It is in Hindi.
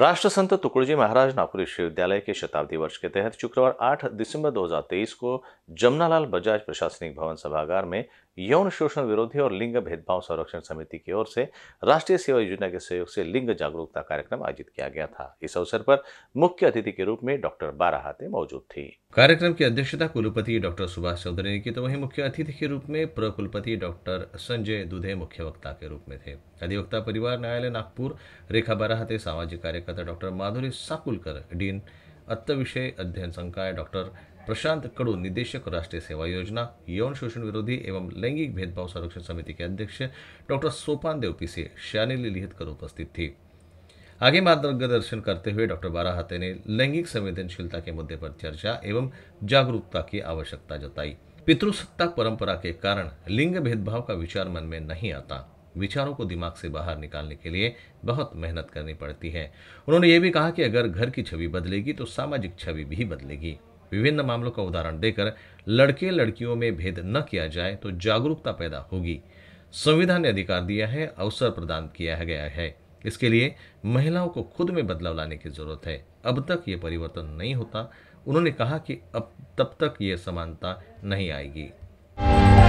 राष्ट्रसंत तुकड़जी महाराज नागपुर विश्वविद्यालय के शताब्दी वर्ष के तहत शुक्रवार 8 दिसंबर 2023 को जमुनालाल बजाज प्रशासनिक भवन सभागार में यौन शोषण विरोधी और लिंग भेदभाव संरक्षण समिति की ओर से राष्ट्रीय सेवा योजना के सहयोग से लिंग जागरूकता कार्यक्रम आयोजित किया गया था। इस अवसर पर मुख्य अतिथि के रूप में डॉक्टर बाराहते मौजूद थी। कार्यक्रम की अध्यक्षता कुलपति डॉक्टर सुभाष चौधरी ने की, तो वहीं मुख्य अतिथि के रूप में प्रकुलपति डॉक्टर संजय दुधे मुख्य वक्ता के रूप में थे। अधिवक्ता परिवार न्यायालय नागपुर रेखा बाराहते, सामाजिक कार्यकर्ता डॉक्टर माधुरी साकुलकर, डीन अत्त विषय अध्ययन संकाय डॉक्टर प्रशांत कड़ू, निदेशक राष्ट्रीय सेवा योजना यौन शोषण विरोधी एवं लैंगिक भेदभाव संरक्षण समिति के अध्यक्ष डॉक्टर सोपान देव पीसे, अनिल लीलित कर उपस्थित थी। आगे मार्गदर्शन करते हुए डॉक्टर बाराहते ने लैंगिक संवेदनशीलता के मुद्दे पर चर्चा एवं जागरूकता की आवश्यकता जताई। पितृसत्ता परंपरा के कारण लिंग भेदभाव का विचार मन में नहीं आता, विचारों को दिमाग से बाहर निकालने के लिए बहुत मेहनत करनी पड़ती है। उन्होंने ये भी कहा कि अगर घर की छवि बदलेगी तो सामाजिक छवि भी बदलेगी। विभिन्न मामलों का उदाहरण देकर लड़के लड़कियों में भेद न किया जाए तो जागरूकता पैदा होगी। संविधान ने अधिकार दिया है, अवसर प्रदान किया गया है, इसके लिए महिलाओं को खुद में बदलाव लाने की जरूरत है। अब तक ये परिवर्तन नहीं होता। उन्होंने कहा कि अब तब तक ये समानता नहीं आएगी।